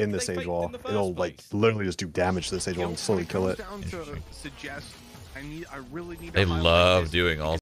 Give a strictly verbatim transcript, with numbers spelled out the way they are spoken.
in the Sage Wall. It'll like literally just do damage to the Sage Wall and slowly kill it. They love doing all